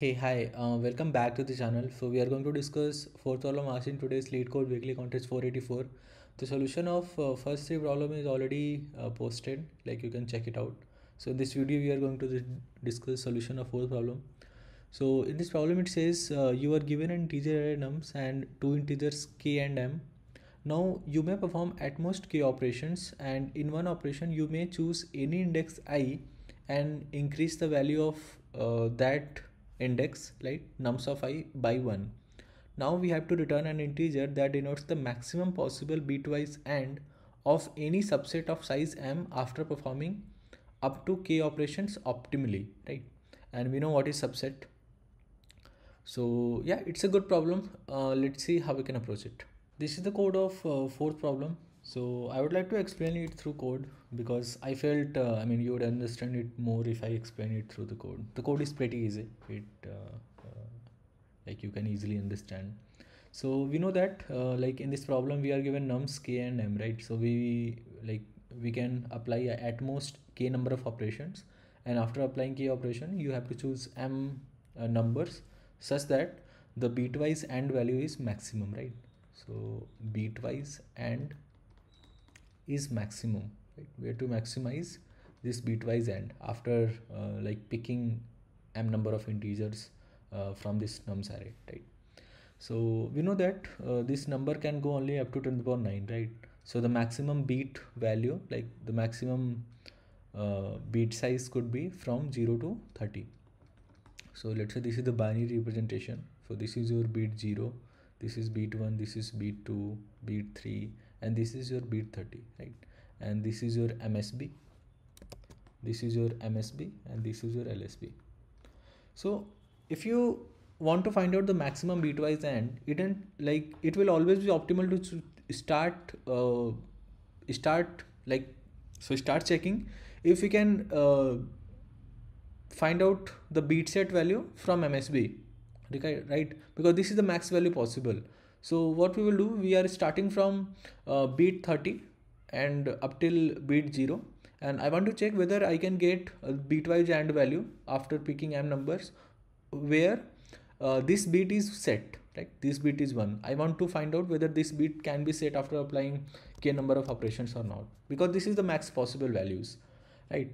Hey, hi, welcome back to the channel. So we are going to discuss fourth problem asked in today's Leetcode weekly contest 484. The solution of first three problem is already posted, like you can check it out. So in this video we are going to discuss solution of fourth problem. So in this problem it says you are given an integer array nums and two integers k and m. Now you may perform at most k operations, and in one operation you may choose any index I and increase the value of that index, like nums of I, by 1. Now we have to return an integer that denotes the maximum possible bitwise AND of any subset of size m after performing up to k operations optimally, right? And we know what is subset. So yeah, it's a good problem. Let's see how we can approach it. This is the code of fourth problem. So I would like to explain it through code, because I felt, you would understand it more if I explain it through the code. The code is pretty easy. Like you can easily understand. So we know that like in this problem we are given nums k and m, right? So we can apply at most k number of operations, and after applying k operation you have to choose m numbers such that the bitwise AND value is maximum, right? So bitwise AND is maximum, right? We have to maximize this bitwise AND after like picking m number of integers from this nums array, right? So we know that this number can go only up to 10 to the power 9, right? So the maximum bit value, like the maximum bit size, could be from 0 to 30. So let's say this is the binary representation. So this is your bit 0, this is bit 1, this is bit 2, bit 3, and this is your bit 30, right? And this is your MSB, this is your MSB, and this is your LSB. So if you want to find out the maximum bitwise AND, it will always be optimal to start checking if you can find out the bit set value from MSB, right? Because this is the max value possible. So what we will do, we are starting from bit 30 and up till bit 0, and I want to check whether I can get a bitwise AND value after picking m numbers where this bit is set, right? This bit is 1. I want to find out whether this bit can be set after applying k number of operations or not, because this is the max possible values, right?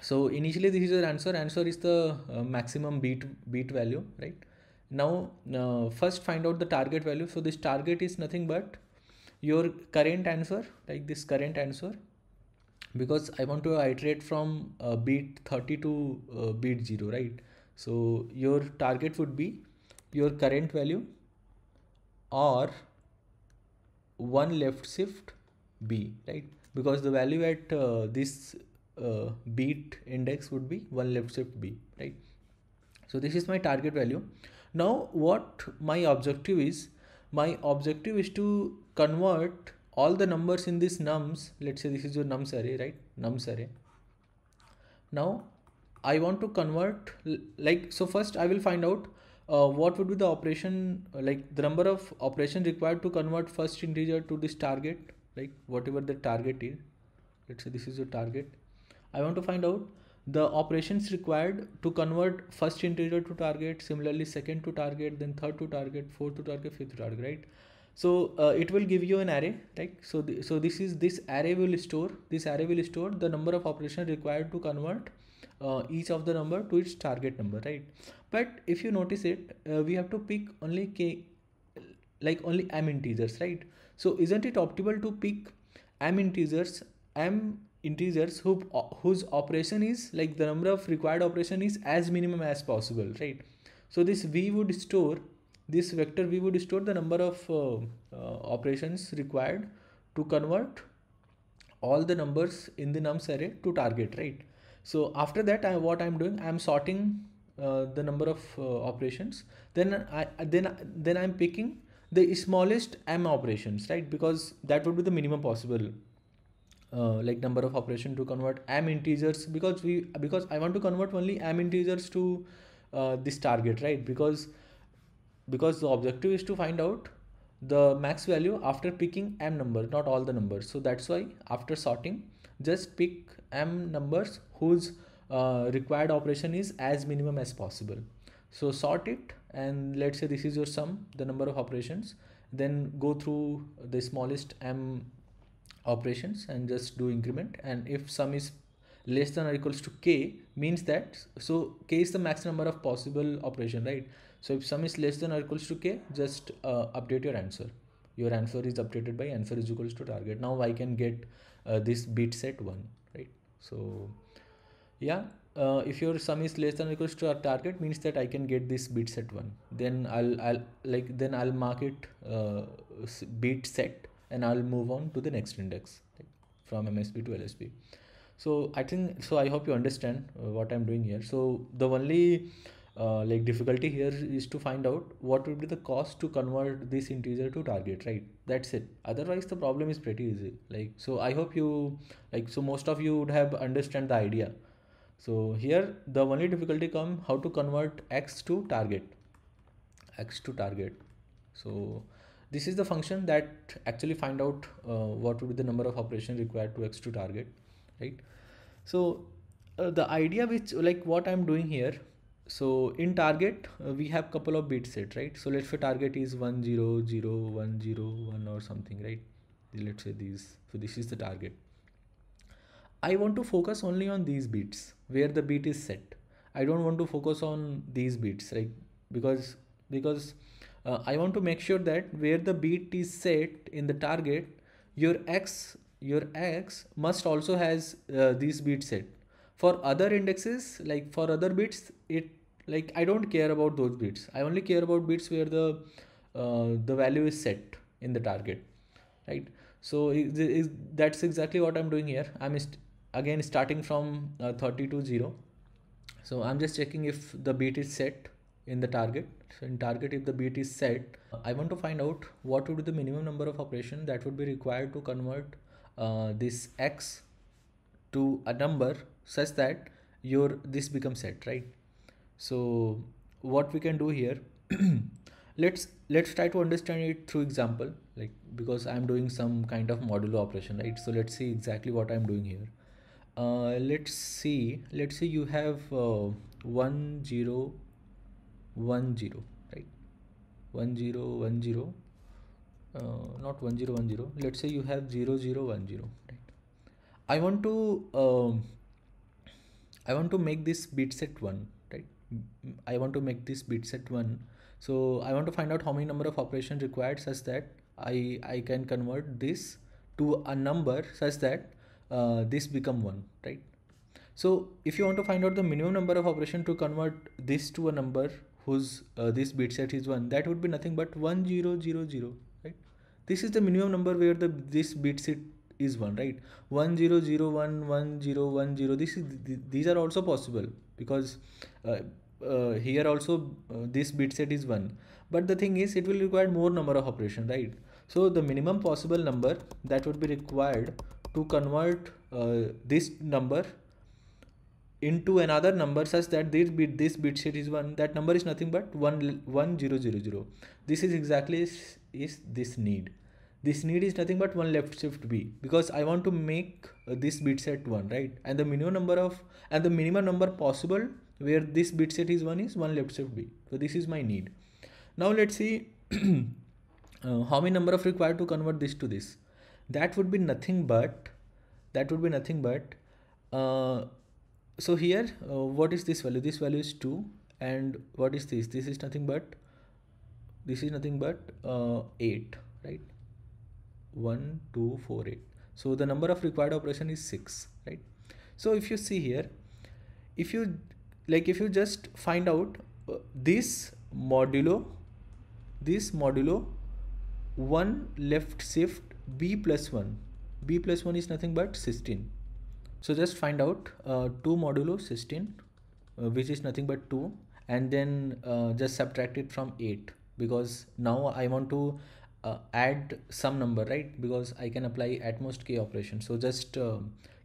So initially this is your answer is the maximum bit value, right? Now first find out the target value. So this target is nothing but your current answer, like this current answer, because I want to iterate from bit 30 to bit 0, right? So your target would be your current value or 1 left shift b, right? Because the value at this bit index would be 1 left shift b, right? So this is my target value. Now what my objective is, to convert all the numbers in this nums. Let's say this is your nums array, right? Nums array. Now I want to convert, like, so first I will find out what would be the operation, like the number of operations required to convert first integer to this target, like whatever the target is. Let's say this is your target. I want to find out the operations required to convert first integer to target, similarly second to target, then third to target, fourth to target, fifth to target, right? So it will give you an array, right? So this array will store the number of operations required to convert each of the number to its target number, right? But if you notice it, we have to pick only only m integers, right? So isn't it optimal to pick m integers whose operation is, like the number of required operation is as minimum as possible, right? So this vector v would store the number of operations required to convert all the numbers in the nums array to target, right? So after that, I'm sorting the number of operations, then I'm picking the smallest m operations, right? Because that would be the minimum possible number of operation to convert m integers, because I want to convert only m integers to this target, right? Because the objective is to find out the max value after picking m number, not all the numbers. So that's why after sorting, just pick m numbers whose required operation is as minimum as possible. So sort it, and let's say this is your sum, the number of operations, then go through the smallest m operations and just do increment. And if sum is less than or equals to k, means that, so k is the max number of possible operation, right? So if sum is less than or equals to k, just update your answer. Your answer is updated by answer is equals to target. Now I can get this bit set 1, right? So yeah, if your sum is less than or equals to our target, means that I can get this bit set 1. Then I'll mark it bit set, and I'll move on to the next index, right? From MSB to LSB. So I think, so I hope you understand what I'm doing here. So the only difficulty here is to find out what would be the cost to convert this integer to target, right? That's it. Otherwise the problem is pretty easy. So I hope you most of you would have understand the idea. So here the only difficulty come how to convert x to target, so this is the function that actually find out what would be the number of operations required to x to target, right? So the idea which what I'm doing here, so in target we have couple of bit set, right? So let's say target is 1 0 0 1 0 1 or something, right? Let's say these, so this is the target. I want to focus only on these bits where the bit is set. I don't want to focus on these bits, right? Because I want to make sure that where the bit is set in the target, your x must also has this bit set. For other indexes, for other bits, I don't care about those bits. I only care about bits where the value is set in the target, right? So that's exactly what I'm doing here. I'm again starting from 30 to 0. So I'm just checking if the bit is set in the target. So in target, if the bit is set, I want to find out what would be the minimum number of operations that would be required to convert this x to a number such that this becomes set, right? So what we can do here, let's try to understand it through example, because I'm doing some kind of modulo operation, right? So let's see exactly what I'm doing here. Let's see you have 1 0 1 0, right? 1 0 1 0, not 1 0 1 0, let's say you have 0 0 1 0, right? I want to make this bit set 1, right? So I want to find out how many number of operations required such that I can convert this to a number such that this become 1, right? So if you want to find out the minimum number of operations to convert this to a number whose this bit set is 1, that would be nothing but 1 0 0 0, right? This is the minimum number where this bit set is 1, right? 1 0 0 1 1 0 1 0. These are also possible because here also this bit set is 1, but the thing is it will require more number of operation, right? So the minimum possible number that would be required to convert this number into another number such that this bit set is 1, that number is nothing but 1 1 0 0 0. This is exactly is this need. This need is nothing but 1 left shift b, because I want to make this bit set 1, right? And the minimum number possible where this bit set is 1 is 1 left shift b. So this is my need. Now let's see how many number of required to convert this to this. That would be nothing but so here what is this value? This value is 2, and what is this? This is nothing but 8, right? 1 2 4 8. So the number of required operation is 6, right? So if you see here, if you just find out this modulo 1 left shift b plus 1 is nothing but 16. So just find out 2 modulo 16, which is nothing but 2, and then just subtract it from 8, because now I want to add some number, right? Because I can apply at most k operation. So just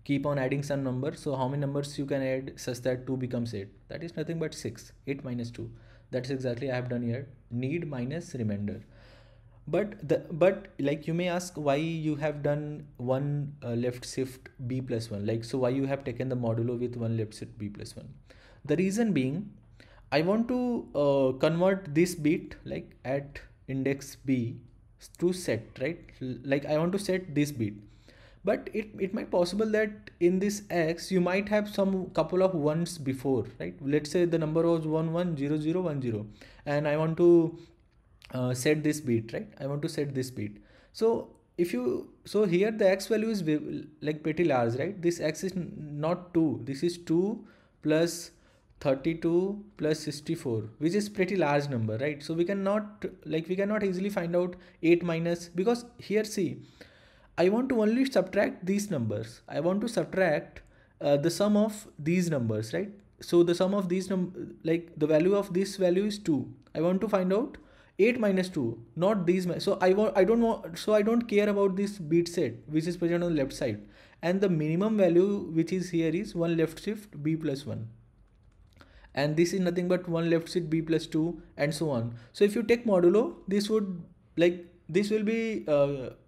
keep on adding some number. So how many numbers you can add such that 2 becomes 8? That is nothing but 6. 8 minus 2. That's exactly I have done here. Need minus remainder. But you may ask why you have done 1 left shift b plus 1. So why you have taken the modulo with 1 left shift b plus 1? The reason being, I want to convert this bit like at index B to set, right? Like I want to set this bit, but it might possible that in this X you might have some couple of ones before, right? Let's say the number was 110010, and I want to set this bit, right? I want to set this bit. So if you, so here the X value is like pretty large, right? This X is not 2, this is 2 plus 32 plus 64, which is pretty large number, right? So we cannot, like we cannot easily find out 8 minus, because here see, I want to only subtract these numbers. I want to subtract the sum of these numbers, right? So the sum of these like the value of this value is 2. I want to find out 8 minus 2, not these. So I don't care about this bit set which is present on the left side, and the minimum value which is here is 1 left shift B plus 1. And this is nothing but 1 left shift B plus 2 and so on. So if you take modulo, this would like, this will be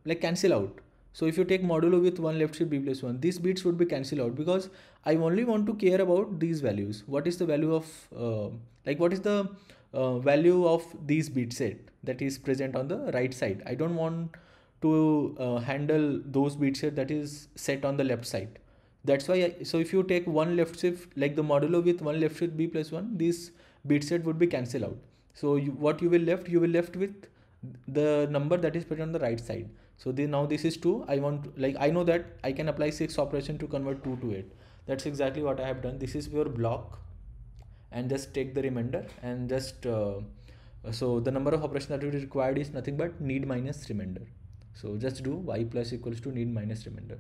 like cancel out. So if you take modulo with 1 left shift B plus 1, these bits would be cancel out, because I only want to care about these values. What is the value of like what is the value of these bit set that is present on the right side? I don't want to handle those bit set that is set on the left side. That's why so if you take 1 left shift, like the modulo with 1 left shift B plus 1, this bit set would be cancelled out. So what you will left with the number that is present on the right side. So now this is 2. I want, like I know that I can apply 6 operation to convert 2 to 8. That's exactly what I have done. This is your block, and just take the remainder, and just so the number of operation that will be required is nothing but need minus remainder. So just do y plus equals to need minus remainder.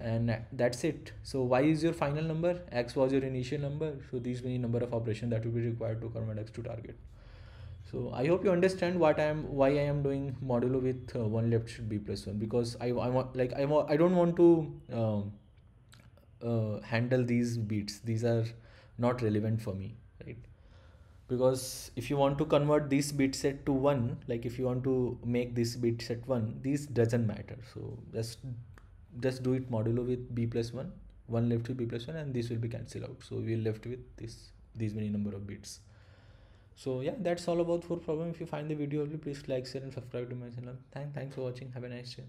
And that's it. So y is your final number, x was your initial number, so these many number of operation that will be required to convert x to target. So I hope you understand why I am doing modulo with 1 left shift B plus 1, because I don't want to handle these bits. These are not relevant for me, right? Because if you want to convert this bit set to 1, like if you want to make this bit set 1, these doesn't matter. So just do it modulo with B plus 1, 1 left with B plus 1, and this will be cancelled out. So we are left with these many number of bits. So yeah, that's all about for problem. If you find the video helpful, please like, share and subscribe to my channel. Thanks for watching. Have a nice day.